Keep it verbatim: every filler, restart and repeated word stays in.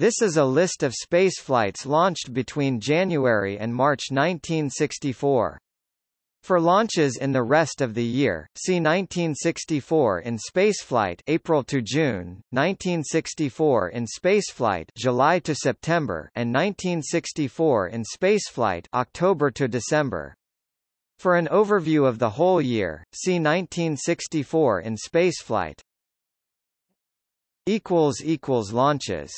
This is a list of spaceflights launched between January and March nineteen sixty-four. For launches in the rest of the year, see nineteen sixty-four in spaceflight April to June, nineteen sixty-four in spaceflight July to September, and nineteen sixty-four in spaceflight October to December. For an overview of the whole year, see nineteen sixty-four in spaceflight. Equals equals launches.